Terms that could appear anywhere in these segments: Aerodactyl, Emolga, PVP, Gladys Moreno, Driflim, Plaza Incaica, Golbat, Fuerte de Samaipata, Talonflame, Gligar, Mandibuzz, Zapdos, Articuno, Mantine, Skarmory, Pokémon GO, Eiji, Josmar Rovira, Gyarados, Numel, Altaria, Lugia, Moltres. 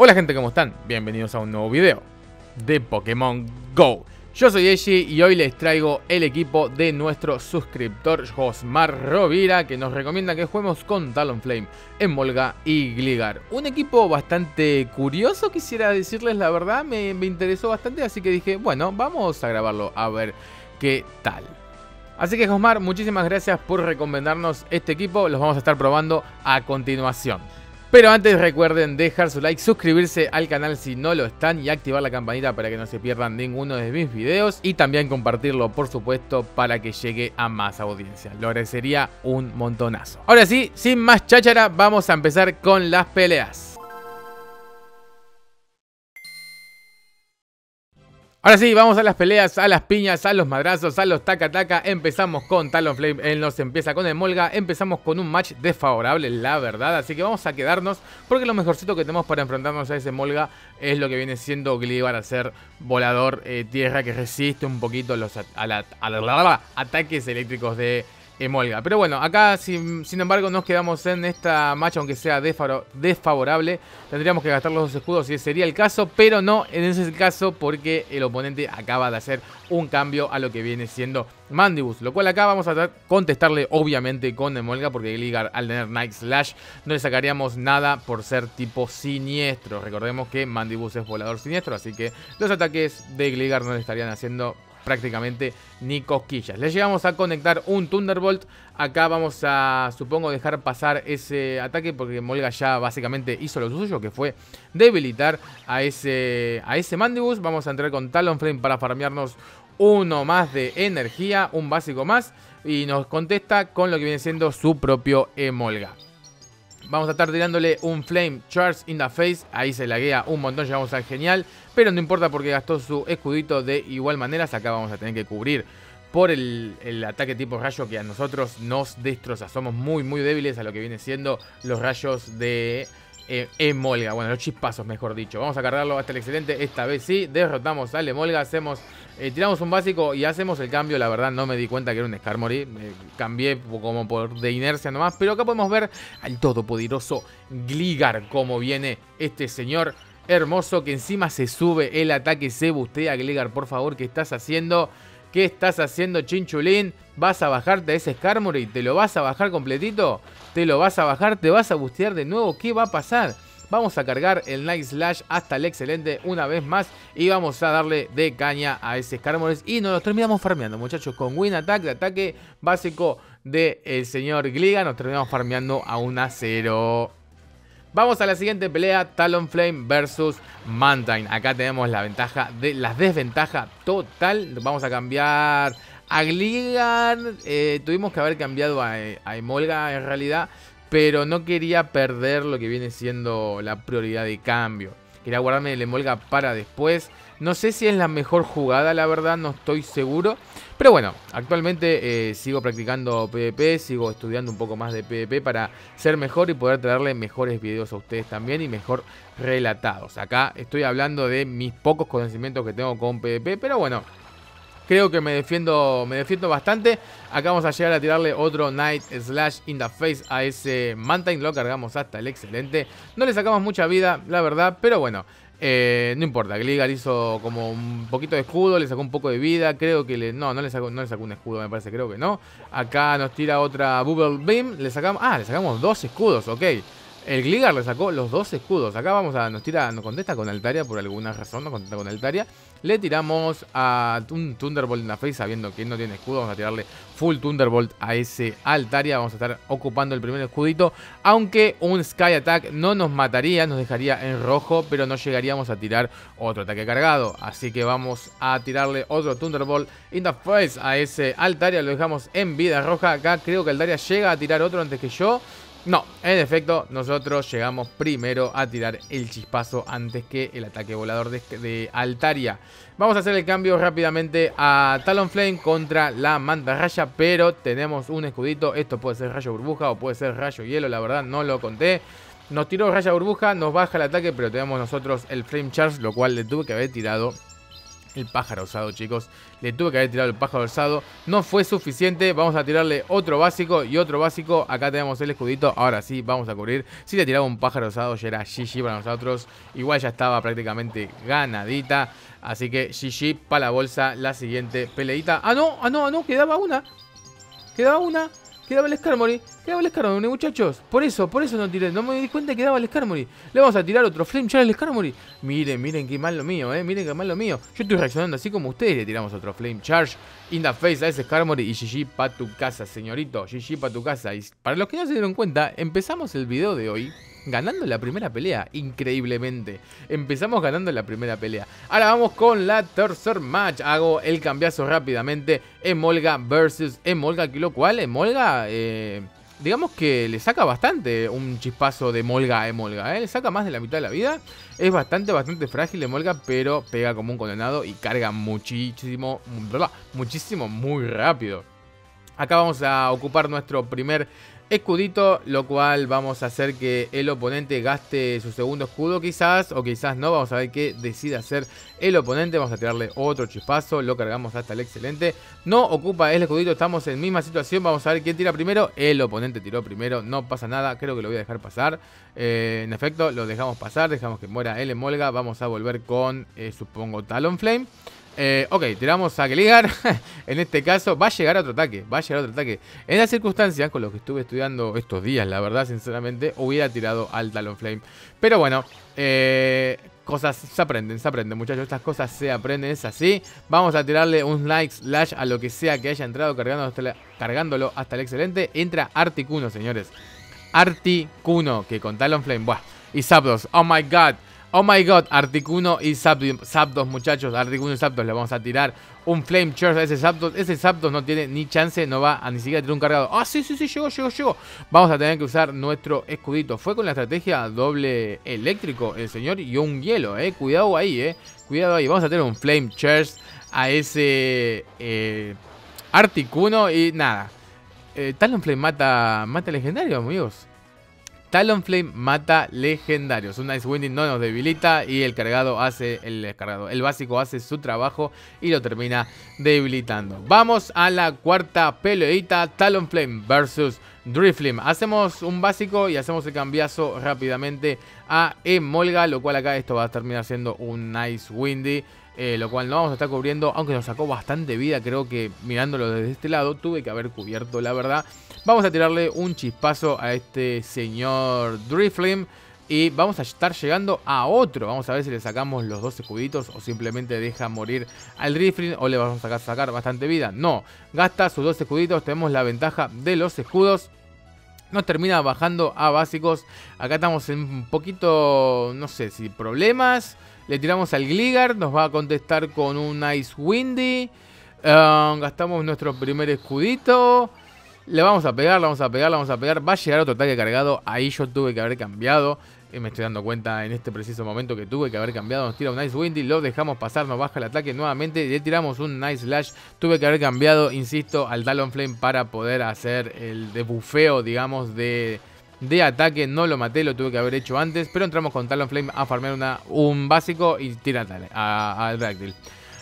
Hola gente, ¿cómo están? Bienvenidos a un nuevo video de Pokémon GO. Yo soy Eiji y hoy les traigo el equipo de nuestro suscriptor Josmar Rovira, que nos recomienda que juguemos con Talonflame, Emolga y Gligar. Un equipo bastante curioso, quisiera decirles la verdad, me interesó bastante, así que dije, bueno, vamos a grabarlo a ver qué tal. Así que Josmar, muchísimas gracias por recomendarnos este equipo, los vamos a estar probando a continuación. Pero antes recuerden dejar su like, suscribirse al canal si no lo están y activar la campanita para que no se pierdan ninguno de mis videos. Y también compartirlo, por supuesto, para que llegue a más audiencia. Lo agradecería un montonazo. Ahora sí, sin más cháchara, vamos a empezar con las peleas. Ahora sí, vamos a las peleas, a las piñas, a los madrazos, a los taca-taca. Empezamos con Talonflame, él nos empieza con Emolga. Empezamos con un match desfavorable, la verdad. Así que vamos a quedarnos, porque lo mejorcito que tenemos para enfrentarnos a ese Emolga es lo que viene siendo Gligar, a ser volador tierra, que resiste un poquito los ataques eléctricos de Emolga. Pero bueno, acá sin embargo nos quedamos en esta match, aunque sea desfavorable. Tendríamos que gastar los dos escudos si sería el caso, pero no en ese caso, porque el oponente acaba de hacer un cambio a lo que viene siendo Mandibuzz, lo cual acá vamos a contestarle obviamente con Emolga, porque Gligar al tener Night Slash no le sacaríamos nada por ser tipo siniestro. Recordemos que Mandibuzz es volador siniestro, así que los ataques de Gligar no le estarían haciendo prácticamente ni cosquillas. Le llegamos a conectar un Thunderbolt. Acá vamos a, supongo, dejar pasar ese ataque, porque Emolga ya básicamente hizo lo suyo, que fue debilitar a ese Mandibuzz. Vamos a entrar con Talonflame para farmearnos uno más de energía, un básico más, y nos contesta con lo que viene siendo su propio Emolga. Vamos a estar tirándole un Flame Charge in the Face. Ahí se laguea un montón, llegamos al genial. Pero no importa, porque gastó su escudito de igual manera. Acá vamos a tener que cubrir por el ataque tipo rayo, que a nosotros nos destroza. Somos muy muy débiles a lo que viene siendo los rayos de Emolga. Bueno, los chispazos mejor dicho. Vamos a cargarlo hasta el excelente. Esta vez sí, derrotamos al Emolga. Tiramos un básico y hacemos el cambio. La verdad no me di cuenta que era un Skarmory. Cambié como por de inercia nomás. Pero acá podemos ver al todopoderoso Gligar, como viene este señor hermoso, que encima se sube el ataque, se bustea. Gligar, por favor, ¿qué estás haciendo? ¿Qué estás haciendo, chinchulín? ¿Vas a bajarte a ese Skarmory? ¿Te lo vas a bajar completito? ¿Te lo vas a bajar? ¿Te vas a bustear de nuevo? ¿Qué va a pasar? Vamos a cargar el Night Slash hasta el excelente una vez más. Y vamos a darle de caña a ese Skarmory. Y nos lo terminamos farmeando, muchachos. Con Win Attack, de ataque básico del señor Gligar, nos terminamos farmeando a 1-0. Vamos a la siguiente pelea, Talonflame versus Mantine. Acá tenemos la ventaja de la desventaja total. Vamos a cambiar a Gligar. Tuvimos que haber cambiado a Emolga en realidad, pero no quería perder lo que viene siendo la prioridad de cambio. Quería guardarme el Emolga para después. No sé si es la mejor jugada, la verdad, no estoy seguro. Pero bueno, actualmente sigo practicando PvP, sigo estudiando un poco más de PvP para ser mejor y poder traerle mejores videos a ustedes también y mejor relatados. Acá estoy hablando de mis pocos conocimientos que tengo con PvP, pero bueno, creo que me defiendo bastante. Acá vamos a llegar a tirarle otro Night Slash in the Face a ese Mantine. Lo cargamos hasta el excelente. No le sacamos mucha vida, la verdad, pero bueno. No importa, Gligar hizo como un poquito de escudo, le sacó un poco de vida. Creo que no le sacó un escudo, me parece, creo que no. Acá nos tira otra Bubble Beam. Le sacamos dos escudos, ok. El Gligar le sacó los dos escudos. Acá nos contesta con Altaria, por alguna razón, nos contesta con Altaria. Le tiramos a un Thunderbolt en la face, sabiendo que no tiene escudo. Vamos a tirarle full Thunderbolt a ese Altaria. Vamos a estar ocupando el primer escudito. Aunque un Sky Attack no nos mataría, nos dejaría en rojo, pero no llegaríamos a tirar otro ataque cargado. Así que vamos a tirarle otro Thunderbolt in the face a ese Altaria. Lo dejamos en vida roja. Acá creo que Altaria llega a tirar otro antes que yo. No, en efecto, nosotros llegamos primero a tirar el chispazo antes que el ataque volador de Altaria. Vamos a hacer el cambio rápidamente a Talonflame contra la mantarraya, pero tenemos un escudito. Esto puede ser rayo burbuja o puede ser rayo hielo, la verdad no lo conté. Nos tiró raya burbuja, nos baja el ataque, pero tenemos nosotros el Flame Charge, lo cual le tuve que haber tirado el pájaro osado, chicos. Le tuve que haber tirado el pájaro osado. No fue suficiente. Vamos a tirarle otro básico y otro básico. Acá tenemos el escudito. Ahora sí, vamos a cubrir. Si le tiraba un pájaro osado ya era GG para nosotros. Igual ya estaba prácticamente ganadita. Así que GG para la bolsa. La siguiente peleita. Ah, no, ah, no, ah, no. Quedaba una. Quedaba una. Quedaba el Skarmory. Quedaba el Skarmory, muchachos. Por eso no tiré. No me di cuenta que quedaba el Skarmory. Le vamos a tirar otro Flame Charge al Skarmory. Miren, miren qué mal lo mío, miren qué mal lo mío. Yo estoy reaccionando así como ustedes. Le tiramos otro Flame Charge in the face a ese Skarmory. Y GG pa' tu casa, señorito. GG pa' tu casa. Y para los que no se dieron cuenta, empezamos el video de hoy ganando la primera pelea, increíblemente. Empezamos ganando la primera pelea. Ahora vamos con la tercer match. Hago el cambiazo rápidamente. Emolga versus Emolga, que lo cual Emolga, digamos que le saca bastante un chispazo de Emolga a Emolga, Le saca más de la mitad de la vida. Es bastante frágil Emolga, pero pega como un condenado y carga muchísimo, muchísimo, muy rápido. Acá vamos a ocupar nuestro primer escudito, lo cual vamos a hacer que el oponente gaste su segundo escudo quizás, o quizás no. Vamos a ver qué decide hacer el oponente. Vamos a tirarle otro chispazo, lo cargamos hasta el excelente. No ocupa el escudito, estamos en misma situación. Vamos a ver quién tira primero. El oponente tiró primero, no pasa nada, creo que lo voy a dejar pasar. En efecto, lo dejamos pasar, dejamos que muera el Emolga. Vamos a volver con, supongo, Talonflame. Ok, tiramos a Gligar. En este caso va a llegar a otro ataque. Va a llegar a otro ataque. En las circunstancias con los que estuve estudiando estos días, la verdad, sinceramente, hubiera tirado al Talonflame. Pero bueno, cosas se aprenden, muchachos. Estas cosas se aprenden, es así. Vamos a tirarle un like slash a lo que sea que haya entrado, cargándolo hasta el excelente. Entra Articuno, señores. Articuno, que con Talonflame, buah. Y Zapdos, oh my god. Oh my god, Articuno y Zapdos, muchachos. Articuno y Zapdos, le vamos a tirar un Flame Charge a ese Zapdos. Ese Zapdos no tiene ni chance, no va a ni siquiera tirar un cargado. Ah, sí, llegó. Vamos a tener que usar nuestro escudito. Fue con la estrategia doble eléctrico el señor y un hielo, Cuidado ahí, Cuidado ahí. Vamos a tener un Flame Charge a ese Articuno y nada. Talonflame mata legendario, amigos. Talonflame mata legendarios. Un Ice Winding no nos debilita. Y el cargado hace el básico hace su trabajo y lo termina debilitando. Vamos a la cuarta peleita. Talonflame versus Driflim. Hacemos un básico y hacemos el cambiazo rápidamente a Emolga, lo cual acá esto va a terminar siendo un Ice Windy, lo cual no vamos a estar cubriendo, aunque nos sacó bastante vida. Creo que mirándolo desde este lado tuve que haber cubierto, la verdad. Vamos a tirarle un chispazo a este señor Driflim y vamos a estar llegando a otro. Vamos a ver si le sacamos los dos escuditos o simplemente deja morir al Driflim o le vamos a sacar bastante vida. No, gasta sus dos escuditos, tenemos la ventaja de los escudos. Nos termina bajando a básicos. Acá estamos en un poquito, no sé si problemas. Le tiramos al Gligar, nos va a contestar con un Ice Windy. Gastamos nuestro primer escudito. Le vamos a pegar, le vamos a pegar. Va a llegar otro ataque cargado. Ahí yo tuve que haber cambiado. Me estoy dando cuenta en este preciso momento que tuve que haber cambiado. Nos tira un Ice Windy, lo dejamos pasar, nos baja el ataque nuevamente. Le tiramos un Nice Slash. Tuve que haber cambiado, insisto, al Talonflame para poder hacer el debufeo, digamos, de ataque. No lo maté, lo tuve que haber hecho antes. Pero entramos con Talonflame a farmear un básico y tira a Aerodactyl.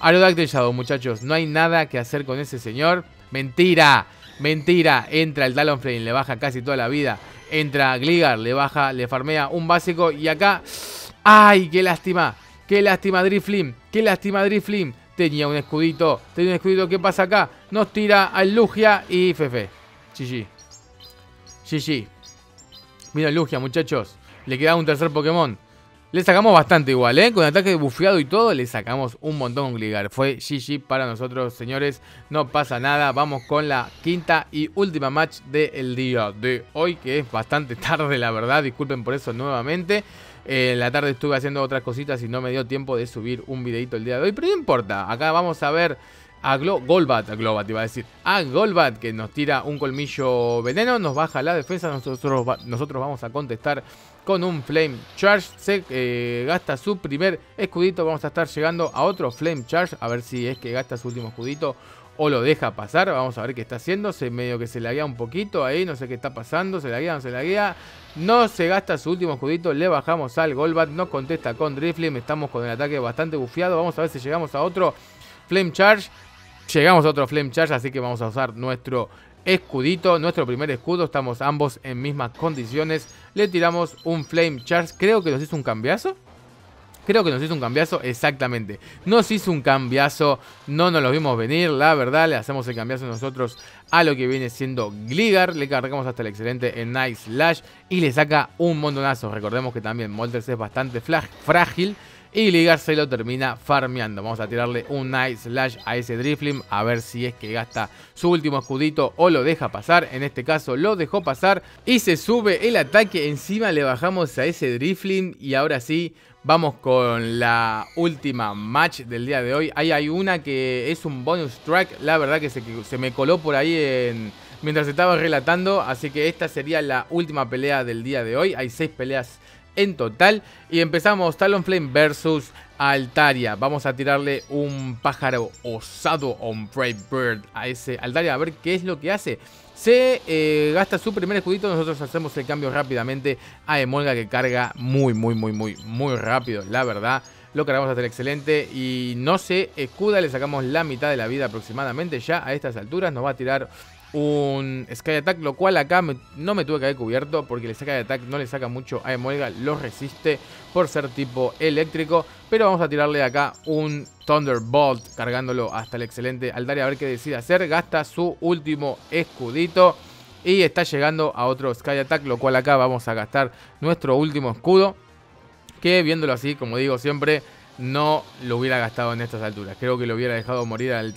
Aerodactyl Shadow, muchachos. No hay nada que hacer con ese señor. ¡Mentira! Mentira, entra el Talonflame, le baja casi toda la vida. Entra Gligar, le baja, le farmea un básico y acá... ¡Ay, qué lástima! ¡Qué lástima Driflim! ¡Qué lástima Driflim! Tenía un escudito, ¿qué pasa acá? Nos tira al Lugia y Fefe. GG. GG. Mira Lugia, muchachos. Le queda un tercer Pokémon. Le sacamos bastante igual, con ataque bufeado y todo, le sacamos un montón con Gligar. Fue GG para nosotros, señores. No pasa nada, vamos con la quinta y última match del día de hoy, que es bastante tarde, la verdad. Disculpen por eso nuevamente. En la tarde estuve haciendo otras cositas y no me dio tiempo de subir un videito el día de hoy, pero no importa. Acá vamos a ver a Golbat, que nos tira un colmillo veneno, nos baja la defensa. Nosotros vamos a contestar con un Flame Charge. Se gasta su primer escudito. Vamos a estar llegando a otro Flame Charge, a ver si es que gasta su último escudito o lo deja pasar. Vamos a ver qué está haciendo. Se medio que se laguea un poquito ahí. No sé qué está pasando. Se laguea, no se laguea. No se gasta su último escudito. Le bajamos al Golbat. No contesta con Driflim. Estamos con el ataque bastante bufiado. Vamos a ver si llegamos a otro Flame Charge. Llegamos a otro Flame Charge. Así que vamos a usar nuestro escudito. Nuestro primer escudo. Estamos ambos en mismas condiciones. Le tiramos un Flame Charge. Creo que nos hizo un cambiazo. Creo que nos hizo un cambiazo, exactamente. Nos hizo un cambiazo, no nos lo vimos venir, la verdad. Le hacemos el cambiazo nosotros a lo que viene siendo Gligar. Le cargamos hasta el excelente en Night Slash y le saca un montonazo. Recordemos que también Moltres es bastante frágil y Gligar se lo termina farmeando. Vamos a tirarle un Night Slash a ese Driflim a ver si es que gasta su último escudito o lo deja pasar. En este caso lo dejó pasar y se sube el ataque. Encima le bajamos a ese Driflim y ahora sí... Vamos con la última match del día de hoy. Ahí hay una que es un bonus track. La verdad que se me coló por ahí mientras estaba relatando. Así que esta sería la última pelea del día de hoy. Hay 6 peleas en total. Y empezamos Talonflame versus Altaria. Vamos a tirarle un pájaro osado, un Brave Bird, a ese Altaria. A ver qué es lo que hace. Se gasta su primer escudito. Nosotros hacemos el cambio rápidamente a Emolga, que carga muy rápido, la verdad. Lo cargamos hasta el excelente y no se escuda. Le sacamos la mitad de la vida aproximadamente. Ya a estas alturas nos va a tirar un Sky Attack, lo cual acá no me tuve que haber cubierto porque el Sky Attack no le saca mucho a Emolga, lo resiste por ser tipo eléctrico. Pero vamos a tirarle acá un Thunderbolt, cargándolo hasta el excelente Altaria, a ver qué decide hacer. Gasta su último escudito y está llegando a otro Sky Attack, lo cual acá vamos a gastar nuestro último escudo, que viéndolo así, como digo siempre, no lo hubiera gastado en estas alturas. Creo que lo hubiera dejado morir al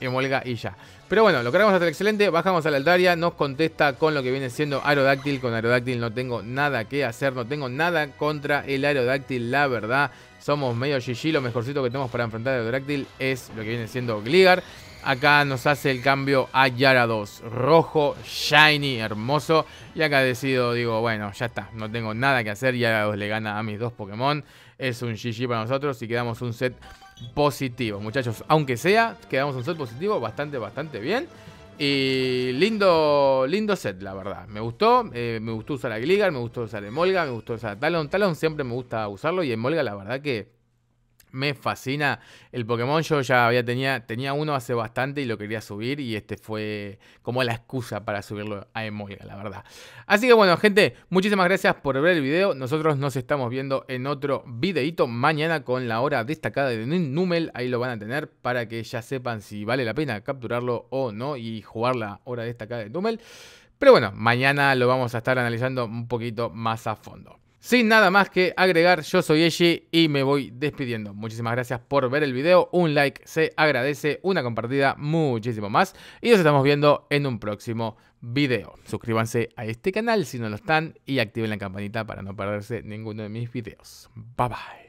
Emolga y ya. Pero bueno, lo cargamos hasta el excelente, bajamos a la Altaria, nos contesta con lo que viene siendo Aerodactyl. Con Aerodactyl no tengo nada que hacer, no tengo nada contra el Aerodactyl, la verdad. Somos medio GG, lo mejorcito que tenemos para enfrentar a Aerodactyl es lo que viene siendo Gligar. Acá nos hace el cambio a Gyarados, rojo, shiny, hermoso. Y acá decido, digo, bueno, ya está, no tengo nada que hacer. Gyarados le gana a mis dos Pokémon, es un GG para nosotros y quedamos un set positivo, muchachos. Aunque sea, quedamos un set positivo bastante bien. Y lindo set, la verdad. Me gustó. Me gustó usar a Gligar, me gustó usar a Emolga, me gustó usar a Talon. Talon siempre me gusta usarlo y Emolga, la verdad que me fascina el Pokémon. Yo ya tenía uno hace bastante y lo quería subir, y este fue como la excusa para subirlo a Emolga, la verdad. Así que bueno, gente, muchísimas gracias por ver el video. Nosotros nos estamos viendo en otro videito mañana con la hora destacada de Numel. Ahí lo van a tener para que ya sepan si vale la pena capturarlo o no y jugar la hora destacada de Numel. Pero bueno, mañana lo vamos a estar analizando un poquito más a fondo. Sin nada más que agregar, yo soy Eiji y me voy despidiendo. Muchísimas gracias por ver el video, un like se agradece, una compartida muchísimo más. Y nos estamos viendo en un próximo video. Suscríbanse a este canal si no lo están y activen la campanita para no perderse ninguno de mis videos. Bye bye.